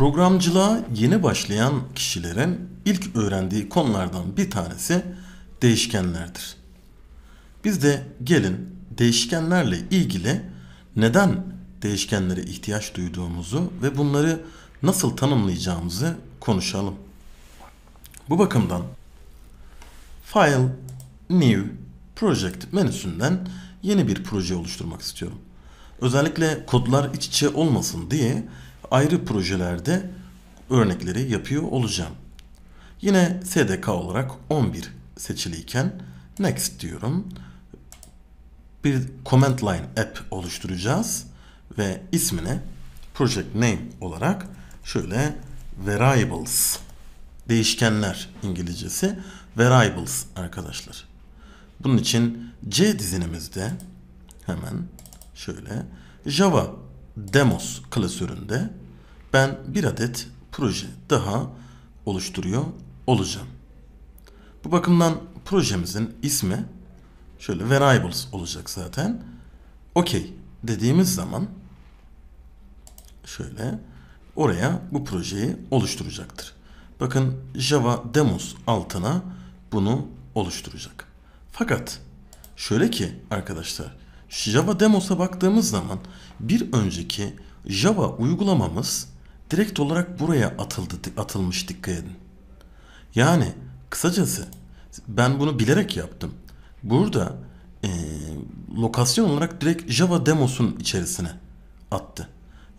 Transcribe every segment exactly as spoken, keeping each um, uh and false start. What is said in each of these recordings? Programcılığa yeni başlayan kişilerin ilk öğrendiği konulardan bir tanesi değişkenlerdir. Biz de gelin değişkenlerle ilgili neden değişkenlere ihtiyaç duyduğumuzu ve bunları nasıl tanımlayacağımızı konuşalım. Bu bakımdan File, New, Project menüsünden yeni bir proje oluşturmak istiyorum. Özellikle kodlar iç içe olmasın diye ayrı projelerde örnekleri yapıyor olacağım. Yine S D K olarak on bir seçiliyken Next diyorum. Bir Command Line App oluşturacağız ve ismine Project Name olarak şöyle Variables, değişkenler İngilizcesi Variables arkadaşlar. Bunun için C dizinimizde hemen şöyle Java Demos klasöründe ben bir adet proje daha oluşturuyor olacağım. Bu bakımdan projemizin ismi şöyle Variables olacak zaten. Okey dediğimiz zaman şöyle oraya bu projeyi oluşturacaktır. Bakın Java Demos altına bunu oluşturacak. Fakat şöyle ki arkadaşlar, Java Demos'a baktığımız zaman bir önceki Java uygulamamız direkt olarak buraya atıldı, atılmış, dikkat edin. Yani kısacası ben bunu bilerek yaptım. Burada ee, lokasyon olarak direkt Java Demos'un içerisine attı.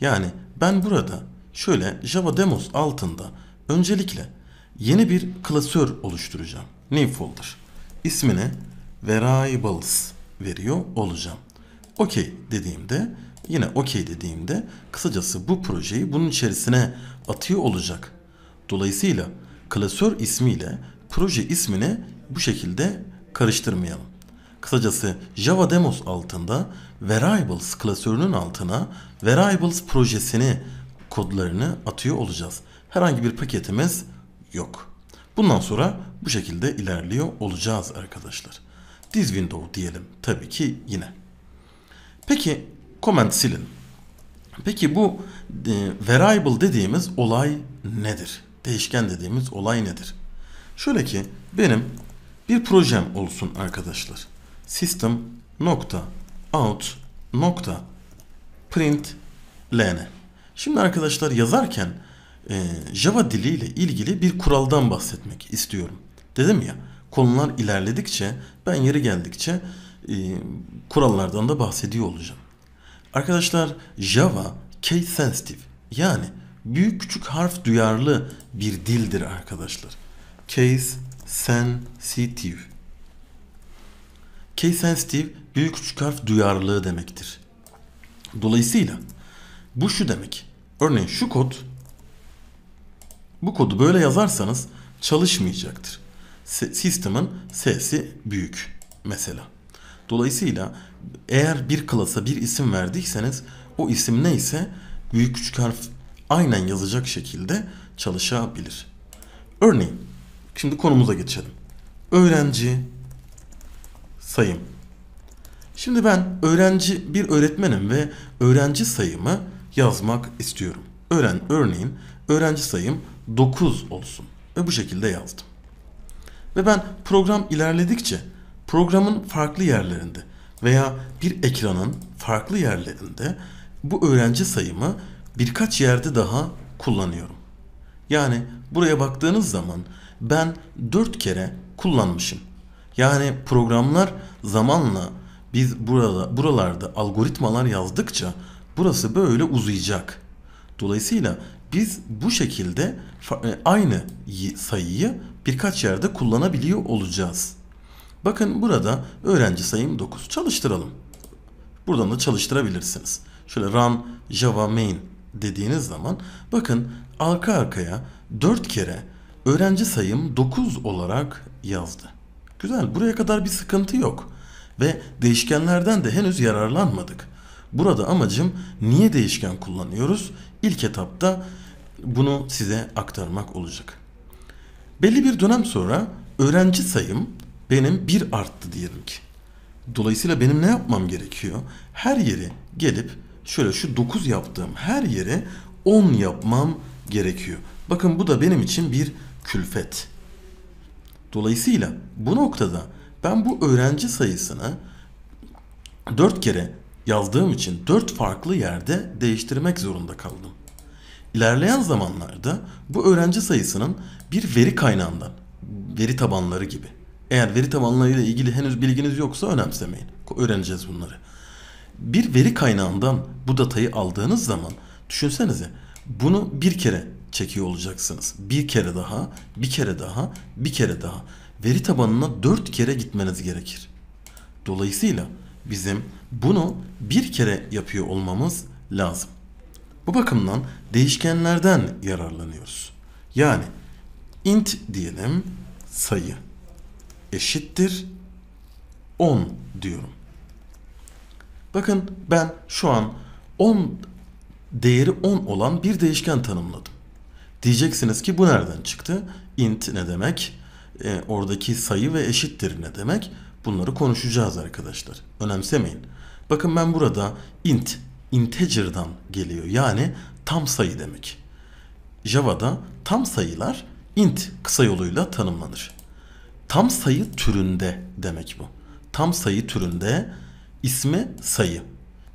Yani ben burada şöyle Java Demos altında öncelikle yeni bir klasör oluşturacağım. New Folder. İsmini Variables veriyor olacağım. Okey dediğimde, yine okey dediğimde kısacası bu projeyi bunun içerisine atıyor olacak. Dolayısıyla klasör ismiyle proje ismini bu şekilde karıştırmayalım. Kısacası Java Demos altında Variables klasörünün altına Variables projesini, kodlarını atıyor olacağız. Herhangi bir paketimiz yok. Bundan sonra bu şekilde ilerliyor olacağız arkadaşlar. This window diyelim tabii ki yine. Peki comment silin. Peki bu e, variable dediğimiz olay nedir? Değişken dediğimiz olay nedir? Şöyle ki benim bir projem olsun arkadaşlar. System.out.println. Şimdi arkadaşlar yazarken e, Java diliyle ilgili bir kuraldan bahsetmek istiyorum. Dedim ya, konular ilerledikçe, ben yeri geldikçe e, kurallardan da bahsediyor olacağım. Arkadaşlar Java case sensitive, yani büyük küçük harf duyarlı bir dildir arkadaşlar. Case sensitive. Case sensitive büyük küçük harf duyarlılığı demektir. Dolayısıyla bu şu demek. Örneğin şu kod, bu kodu böyle yazarsanız çalışmayacaktır. System'ın S'si büyük mesela. Dolayısıyla eğer bir klasa bir isim verdiyseniz o isim neyse büyük küçük harf aynen yazacak şekilde çalışabilir. Örneğin şimdi konumuza geçelim. Öğrenci sayım. Şimdi ben öğrenci, bir öğretmenim ve öğrenci sayımı yazmak istiyorum. Öğren, örneğin öğrenci sayım dokuz olsun ve bu şekilde yazdım. Ve ben program ilerledikçe programın farklı yerlerinde veya bir ekranın farklı yerlerinde bu öğrenci sayımı birkaç yerde daha kullanıyorum. Yani buraya baktığınız zaman ben dört kere kullanmışım. Yani programlar zamanla, biz burada, buralarda algoritmalar yazdıkça burası böyle uzayacak. Dolayısıyla biz bu şekilde aynı sayıyı birkaç yerde kullanabiliyor olacağız. Bakın burada öğrenci sayım dokuz. Çalıştıralım. Buradan da çalıştırabilirsiniz. Şöyle run java main dediğiniz zaman bakın arka arkaya dört kere öğrenci sayım dokuz olarak yazdı. Güzel. Buraya kadar bir sıkıntı yok. Ve değişkenlerden de henüz yararlanmadık. Burada amacım niye değişken kullanıyoruz? İlk etapta bunu size aktarmak olacak. Belli bir dönem sonra öğrenci sayım benim bir arttı diyelim ki. Dolayısıyla benim ne yapmam gerekiyor? Her yeri gelip şöyle şu dokuz yaptığım her yeri on yapmam gerekiyor. Bakın bu da benim için bir külfet. Dolayısıyla bu noktada ben bu öğrenci sayısını dört kere yazdığım için dört farklı yerde değiştirmek zorunda kaldım. İlerleyen zamanlarda bu öğrenci sayısının bir veri kaynağından, veri tabanları gibi. Eğer veri tabanlarıyla ilgili henüz bilginiz yoksa önemsemeyin. Öğreneceğiz bunları. Bir veri kaynağından bu datayı aldığınız zaman düşünsenize bunu bir kere çekiyor olacaksınız. Bir kere daha, bir kere daha, bir kere daha. Veri tabanına dört kere gitmeniz gerekir. Dolayısıyla bizim bunu bir kere yapıyor olmamız lazım. Bu bakımdan değişkenlerden yararlanıyoruz. Yani int diyelim, sayı eşittir on diyorum. Bakın ben şu an on değeri on olan bir değişken tanımladım. Diyeceksiniz ki bu nereden çıktı? Int ne demek? E, oradaki sayı ve eşittir ne demek? Bunları konuşacağız arkadaşlar. Önemsemeyin. Bakın ben burada int, integer'dan geliyor. Yani tam sayı demek. Java'da tam sayılar int kısa yoluyla tanımlanır. Tam sayı türünde demek bu. Tam sayı türünde ismi sayı.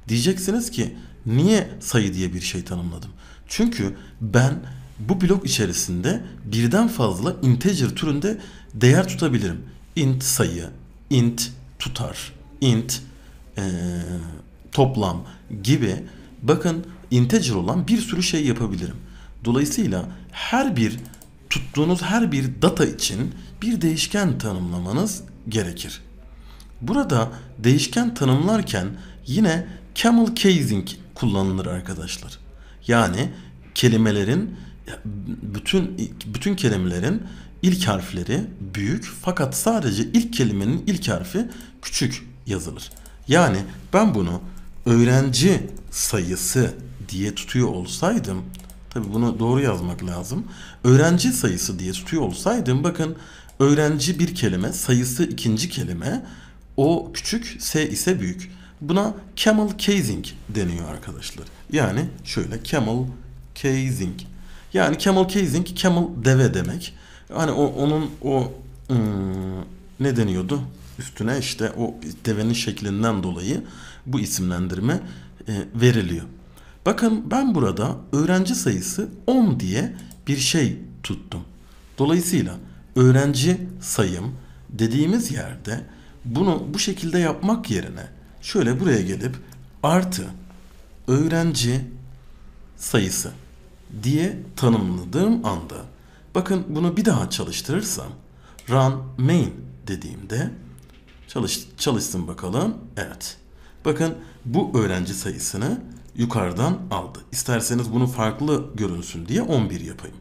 Diyeceksiniz ki niye sayı diye bir şey tanımladım? Çünkü ben bu blok içerisinde birden fazla integer türünde değer tutabilirim. Int sayı, int tutar, int ee, toplam gibi. Bakın integer olan bir sürü şey yapabilirim. Dolayısıyla her bir tuttuğunuz her bir data için bir değişken tanımlamanız gerekir. Burada değişken tanımlarken yine camel casing kullanılır arkadaşlar. Yani kelimelerin bütün bütün kelimelerin ilk harfleri büyük fakat sadece ilk kelimenin ilk harfi küçük yazılır. Yani ben bunu öğrenci sayısı diye tutuyor olsaydım, tabii bunu doğru yazmak lazım. Öğrenci sayısı diye tutuyor olsaydım, bakın öğrenci bir kelime, sayısı ikinci kelime, o küçük, s ise büyük. Buna camel casing deniyor arkadaşlar. Yani şöyle camel casing. Yani camel casing, camel deve demek. Hani o onun o ıı, ne deniyordu? Üstüne işte o devenin şeklinden dolayı bu isimlendirme e, veriliyor. Bakın ben burada öğrenci sayısı on diye bir şey tuttum. Dolayısıyla öğrenci sayım dediğimiz yerde bunu bu şekilde yapmak yerine şöyle buraya gelip artı öğrenci sayısı diye tanımladığım anda bakın bunu bir daha çalıştırırsam run main dediğimde çalış, çalışsın bakalım. Evet. Bakın bu öğrenci sayısını yukarıdan aldı. İsterseniz bunu farklı görünsün diye on bir yapayım.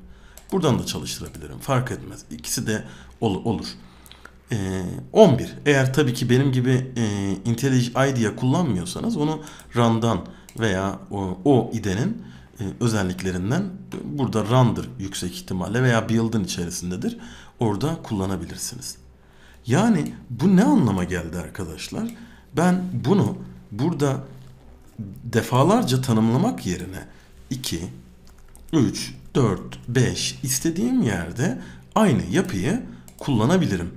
Buradan da çalıştırabilirim. Fark etmez. İkisi de ol, olur. Ee, on bir. Eğer tabii ki benim gibi e, IntelliJ IDEA kullanmıyorsanız onu run'dan veya o, o I D'nin e, özelliklerinden burada run'dır yüksek ihtimalle veya build'ın içerisindedir. Orada kullanabilirsiniz. Yani bu ne anlama geldi arkadaşlar? Ben bunu burada defalarca tanımlamak yerine iki, üç, dört, beş istediğim yerde aynı yapıyı kullanabilirim.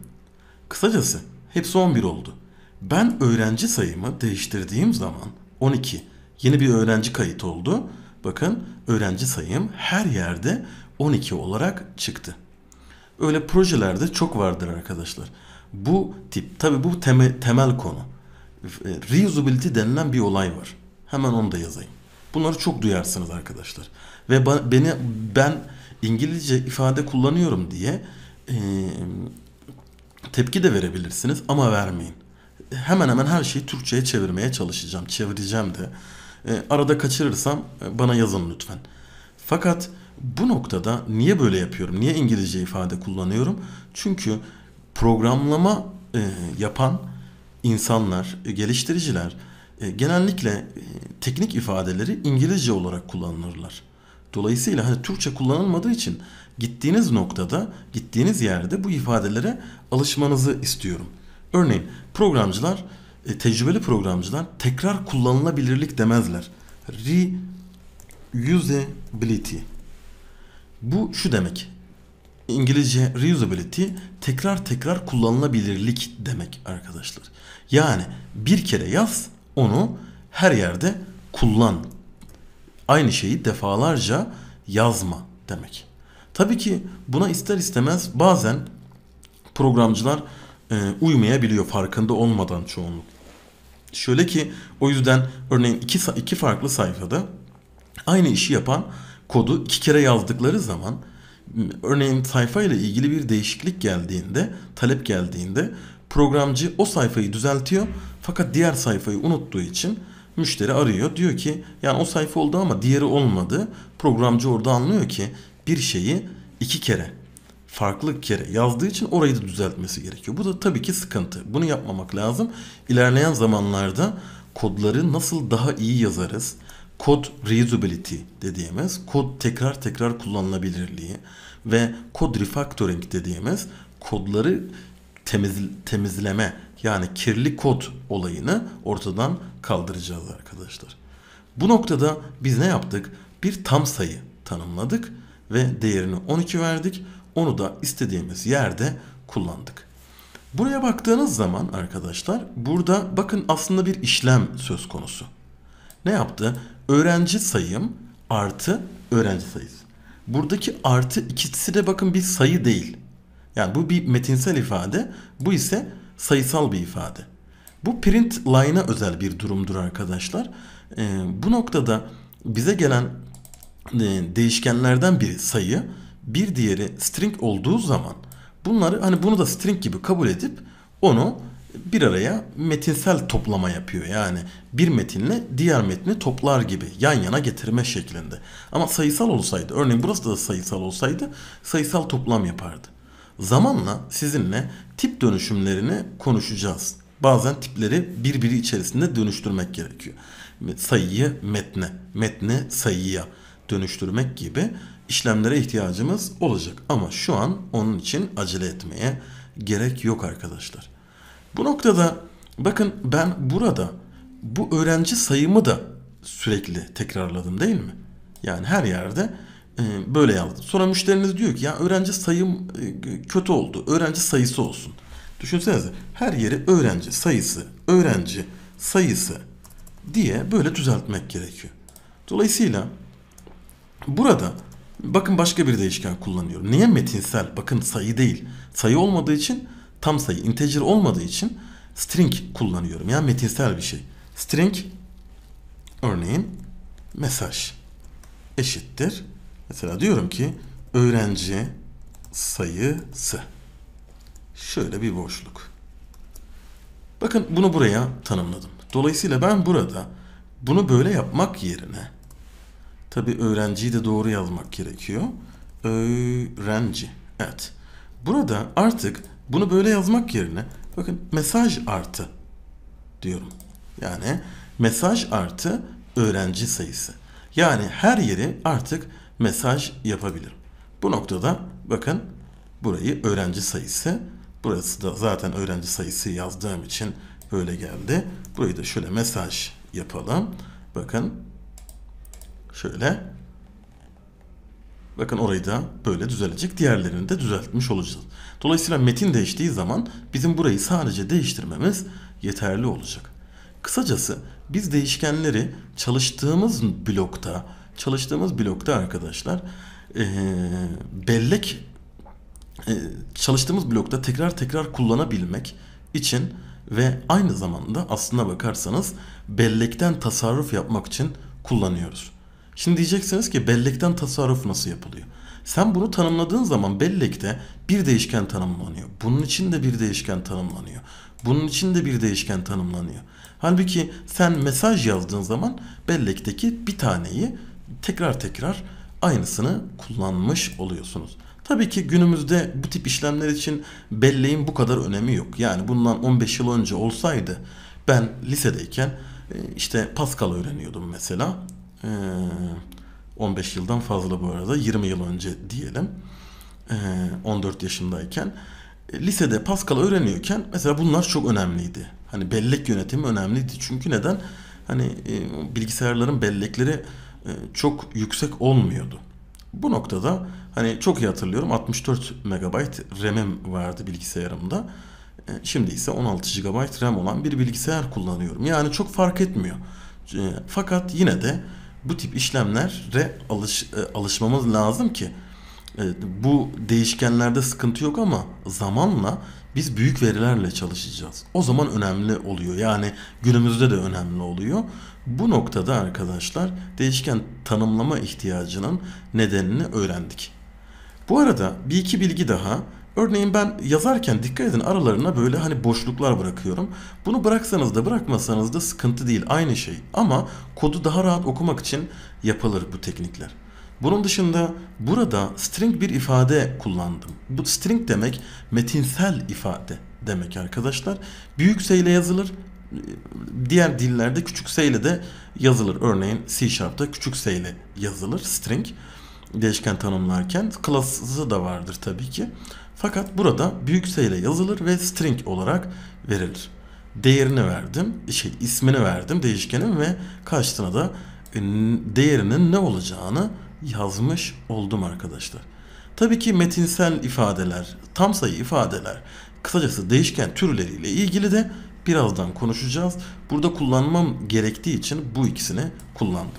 Kısacası hepsi on bir oldu. Ben öğrenci sayımı değiştirdiğim zaman on iki yeni bir öğrenci kayıt oldu. Bakın öğrenci sayım her yerde on iki olarak çıktı. Öyle projelerde çok vardır arkadaşlar. Bu tip tabi bu temel, temel konu. Reusability denilen bir olay var. Hemen onu da yazayım. Bunları çok duyarsınız arkadaşlar. Ve ba, beni ben İngilizce ifade kullanıyorum diye e, tepki de verebilirsiniz ama vermeyin. Hemen hemen her şeyi Türkçe'ye çevirmeye çalışacağım. Çevireceğim de. E, arada kaçırırsam e, bana yazın lütfen. Fakat bu noktada niye böyle yapıyorum? Niye İngilizce ifade kullanıyorum? Çünkü programlama e, yapan insanlar, e, geliştiriciler e, genellikle e, teknik ifadeleri İngilizce olarak kullanırlar. Dolayısıyla hani Türkçe kullanılmadığı için gittiğiniz noktada, gittiğiniz yerde bu ifadelere alışmanızı istiyorum. Örneğin programcılar, e, tecrübeli programcılar tekrar kullanılabilirlik demezler. Reusability. Bu şu demek. İngilizce reusability tekrar tekrar kullanılabilirlik demek arkadaşlar. Yani bir kere yaz, onu her yerde kullan. Aynı şeyi defalarca yazma demek. Tabii ki buna ister istemez bazen programcılar e, uymayabiliyor farkında olmadan çoğunluk. Şöyle ki o yüzden örneğin iki, iki farklı sayfada aynı işi yapan kodu iki kere yazdıkları zaman örneğin sayfa ile ilgili bir değişiklik geldiğinde, talep geldiğinde programcı o sayfayı düzeltiyor fakat diğer sayfayı unuttuğu için müşteri arıyor. Diyor ki yani o sayfa oldu ama diğeri olmadı. Programcı orada anlıyor ki bir şeyi iki kere farklı kere yazdığı için orayı da düzeltmesi gerekiyor. Bu da tabii ki sıkıntı. Bunu yapmamak lazım. İlerleyen zamanlarda kodları nasıl daha iyi yazarız? Kod reusability dediğimiz, kod tekrar tekrar kullanılabilirliği ve kod refactoring dediğimiz kodları temiz, temizleme yani kirli kod olayını ortadan kaldıracağız arkadaşlar. Bu noktada biz ne yaptık? Bir tam sayı tanımladık ve değerini on iki verdik. Onu da istediğimiz yerde kullandık. Buraya baktığınız zaman arkadaşlar burada bakın aslında bir işlem söz konusu. Ne yaptı? Öğrenci sayım artı öğrenci sayısı. Buradaki artı ikisi de bakın bir sayı değil. Yani bu bir metinsel ifade. Bu ise sayısal bir ifade. Bu print line'a özel bir durumdur arkadaşlar. Ee, bu noktada bize gelen e, değişkenlerden biri sayı, bir diğeri string olduğu zaman bunları hani bunu da string gibi kabul edip onu bir araya metinsel toplama yapıyor. Yani bir metinle diğer metni toplar gibi yan yana getirme şeklinde. Ama sayısal olsaydı, örneğin burası da sayısal olsaydı sayısal toplam yapardı. Zamanla sizinle tip dönüşümlerini konuşacağız. Bazen tipleri birbiri içerisinde dönüştürmek gerekiyor. Sayıyı metne, metni sayıya dönüştürmek gibi işlemlere ihtiyacımız olacak. Ama şu an onun için acele etmeye gerek yok arkadaşlar. Bu noktada bakın ben burada bu öğrenci sayımı da sürekli tekrarladım değil mi? Yani her yerde e, böyle yazdım. Sonra müşteriniz diyor ki ya öğrenci sayım e, kötü oldu. Öğrenci sayısı olsun. Düşünsenize her yeri öğrenci sayısı, öğrenci sayısı diye böyle düzeltmek gerekiyor. Dolayısıyla burada bakın başka bir değişken kullanıyorum. Niye metinsel? Bakın sayı değil. Sayı olmadığı için tam sayı, integer olmadığı için string kullanıyorum. Yani metinsel bir şey. String örneğin mesaj eşittir. Mesela diyorum ki öğrenci sayısı. Şöyle bir boşluk. Bakın bunu buraya tanımladım. Dolayısıyla ben burada bunu böyle yapmak yerine tabii öğrenciyi de doğru yazmak gerekiyor. Öğrenci. Evet. Burada artık bunu böyle yazmak yerine bakın mesaj artı diyorum. Yani mesaj artı öğrenci sayısı. Yani her yeri artık mesaj yapabilirim. Bu noktada bakın burayı öğrenci sayısı. Burası da zaten öğrenci sayısı yazdığım için böyle geldi. Burayı da şöyle mesaj yapalım. Bakın şöyle. Bakın orayı da böyle düzelecek. Diğerlerini de düzeltmiş olacağız. Dolayısıyla metin değiştiği zaman bizim burayı sadece değiştirmemiz yeterli olacak. Kısacası biz değişkenleri çalıştığımız blokta, çalıştığımız blokta arkadaşlar ee, bellek e, çalıştığımız blokta tekrar tekrar kullanabilmek için ve aynı zamanda aslına bakarsanız bellekten tasarruf yapmak için kullanıyoruz. Şimdi diyeceksiniz ki bellekten tasarruf nasıl yapılıyor? Sen bunu tanımladığın zaman bellekte bir değişken tanımlanıyor. Bunun için de bir değişken tanımlanıyor. Bunun için de bir değişken tanımlanıyor. Halbuki sen mesaj yazdığın zaman bellekteki bir taneyi tekrar tekrar aynısını kullanmış oluyorsunuz. Tabii ki günümüzde bu tip işlemler için belleğin bu kadar önemi yok. Yani bundan on beş yıl önce olsaydı ben lisedeyken işte Pascal öğreniyordum mesela. on beş yıldan fazla bu arada, yirmi yıl önce diyelim, on dört yaşındayken lisede Pascal öğreniyorken mesela bunlar çok önemliydi. Hani bellek yönetimi önemliydi çünkü neden? Hani bilgisayarların bellekleri çok yüksek olmuyordu. Bu noktada hani çok iyi hatırlıyorum, altmış dört megabayt ram'im vardı bilgisayarımda. Şimdi ise on altı gigabayt RAM olan bir bilgisayar kullanıyorum. Yani çok fark etmiyor. Fakat yine de bu tip işlemlere alış, alışmamız lazım ki bu değişkenlerde sıkıntı yok, ama zamanla biz büyük verilerle çalışacağız. O zaman önemli oluyor. Yani günümüzde de önemli oluyor. Bu noktada arkadaşlar değişken tanımlama ihtiyacının nedenini öğrendik. Bu arada bir iki bilgi daha. Örneğin ben yazarken dikkat edin, aralarına böyle hani boşluklar bırakıyorum. Bunu bıraksanız da bırakmasanız da sıkıntı değil, aynı şey. Ama kodu daha rahat okumak için yapılır bu teknikler. Bunun dışında burada string bir ifade kullandım. Bu string demek metinsel ifade demek arkadaşlar. Büyük S ile yazılır. Diğer dillerde küçük S ile de yazılır. Örneğin C sharp'ta küçük S ile yazılır string. Değişken tanımlarken class'ı da vardır tabii ki. Fakat burada büyük S ile yazılır ve string olarak verilir. Değerini verdim, şey, ismini verdim değişkenin ve karşısına da değerinin ne olacağını yazmış oldum arkadaşlar. Tabii ki metinsel ifadeler, tam sayı ifadeler, kısacası değişken türleriyle ilgili de birazdan konuşacağız. Burada kullanmam gerektiği için bu ikisini kullandım.